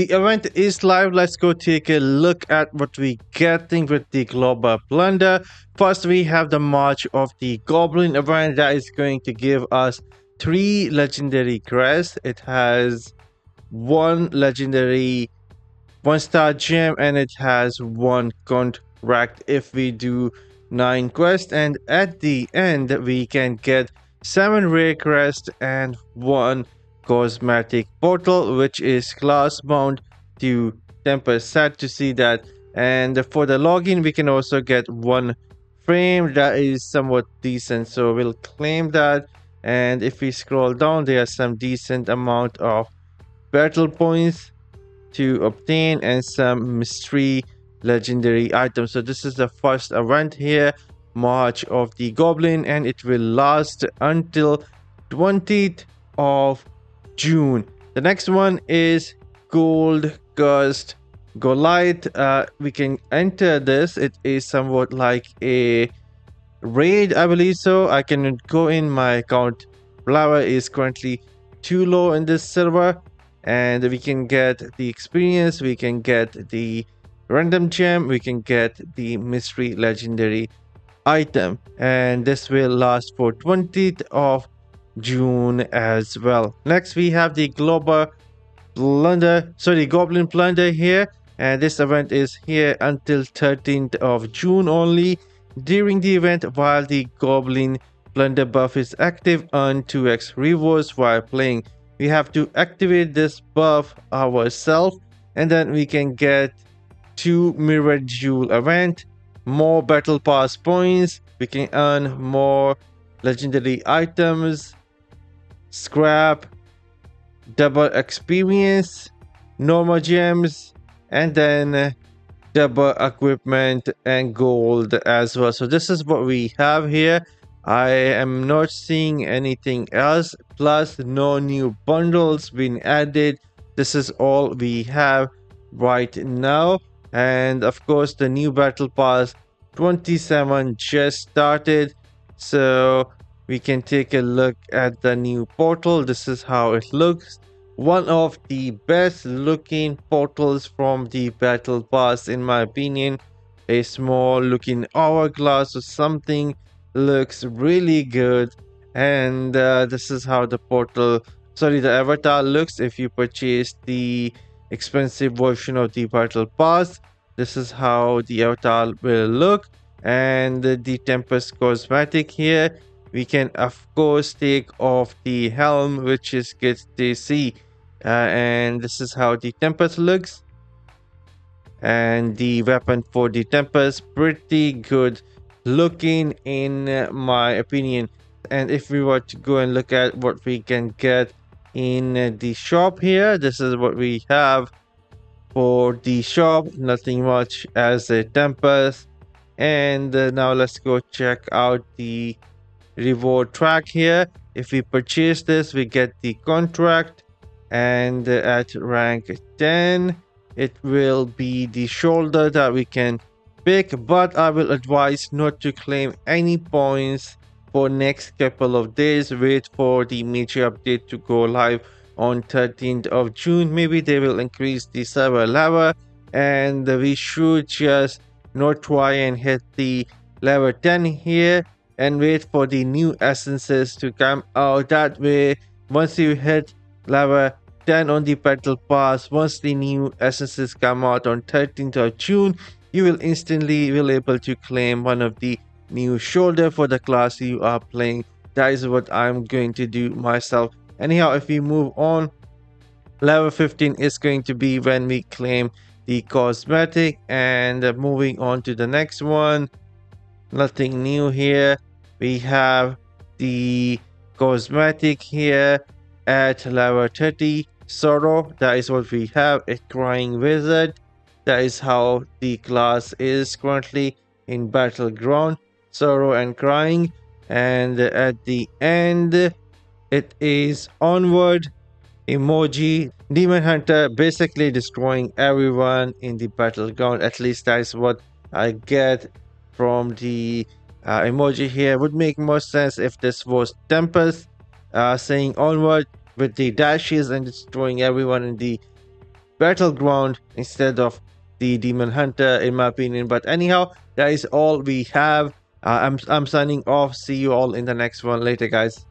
The event is live. Let's go take a look at what we're getting with the Global Plunder. First, we have the March of the Goblin event that is going to give us 3 legendary crests. It has 1 legendary 1-star gem and it has 1 contract if we do 9 quests, and at the end we can get 7 rare crests and 1 cosmetic portal, which is class bound to Tempest. Sad to see that. And for the login we can also get 1 frame that is somewhat decent, so we'll claim that. And if we scroll down, there are some decent amount of battle points to obtain and some mystery legendary items. So this is the first event here, March of the Goblin, and it will last until 20th of June. The next one is Gold-Cursed Goliath. We can enter this. It is somewhat like a raid, I believe so. I can go in. My account level is currently too low in this server, and we can get the experience, we can get the random gem, we can get the mystery legendary item, and this will last for 20th of June as well. Next we have the Goblin Plunder here, and this event is here until 13th of June only. During the event, while the Goblin Plunder buff is active, earn 2x rewards while playing. We have to activate this buff ourselves, and then we can get 2 mirror jewel event, more battle pass points, we can earn more legendary items, scrap, double experience, normal gems, and then double equipment and gold as well. So this is what we have here. I am not seeing anything else, plus no new bundles been added. This is all we have right now. And of course the new battle pass 27 just started, so we can take a look at the new portal. This is how it looks. One of the best looking portals from the battle pass in my opinion. A small looking hourglass or something, looks really good. And this is how the avatar looks if you purchase the expensive version of the battle pass. This is how the avatar will look. And the Tempest cosmetic here, we can of course take off the helm, which is good to see. And this is how the Tempest looks, and the weapon for the Tempest, pretty good looking in my opinion. And if we were to go and look at what we can get in the shop here, this is what we have for the shop. Nothing much as a Tempest. And now let's go check out the reward track here. If we purchase this, we get the contract, and at rank 10 it will be the shoulder that we can pick, but I will advise not to claim any points for next couple of days. Wait for the major update to go live on 13th of June. Maybe they will increase the server level, and we should just not try and hit the level 10 here and wait for the new essences to come out. That way, once you hit level 10 on the battle pass, once the new essences come out on 13th of June, you will instantly be able to claim one of the new shoulder for the class you are playing. That is what I'm going to do myself. Anyhow, if we move on, level 15 is going to be when we claim the cosmetic. And moving on to the next one, nothing new here. We have the cosmetic here at level 30, Sorrow. That is what we have, a crying wizard. That is how the class is currently in battleground, Sorrow and Crying. And at the end it is Onward emoji, Demon Hunter, basically destroying everyone in the battleground. At least that's what I get from the emoji here. Would make more sense if this was Tempest saying Onward with the dashes and destroying everyone in the battleground instead of the Demon Hunter, in my opinion. But anyhow, that is all we have. I'm signing off. See you all in the next one. Later, guys.